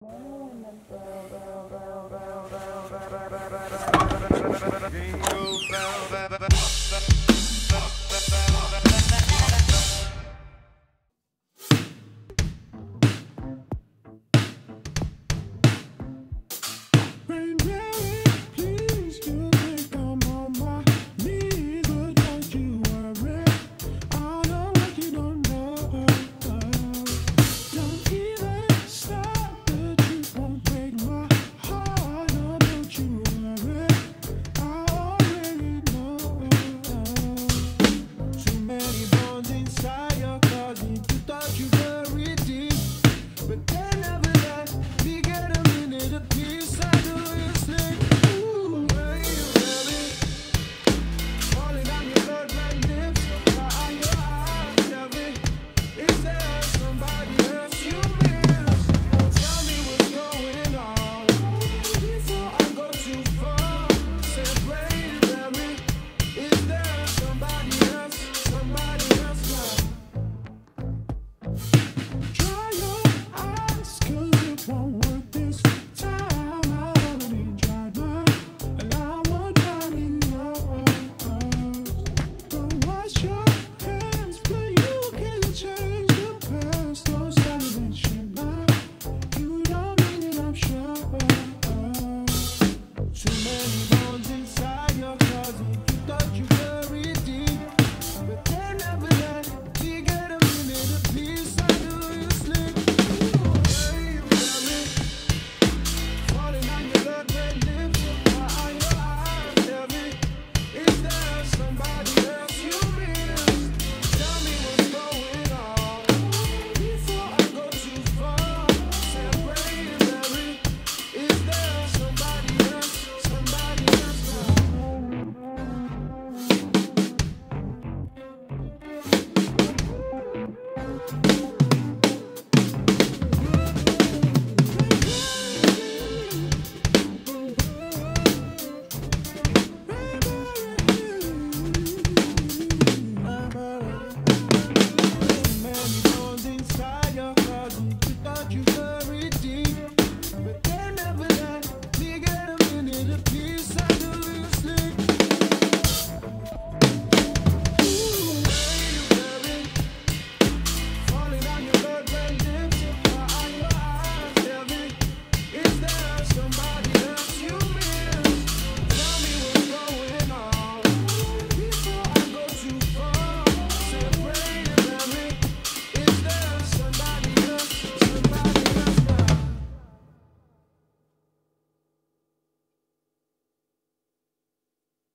Jingle bell,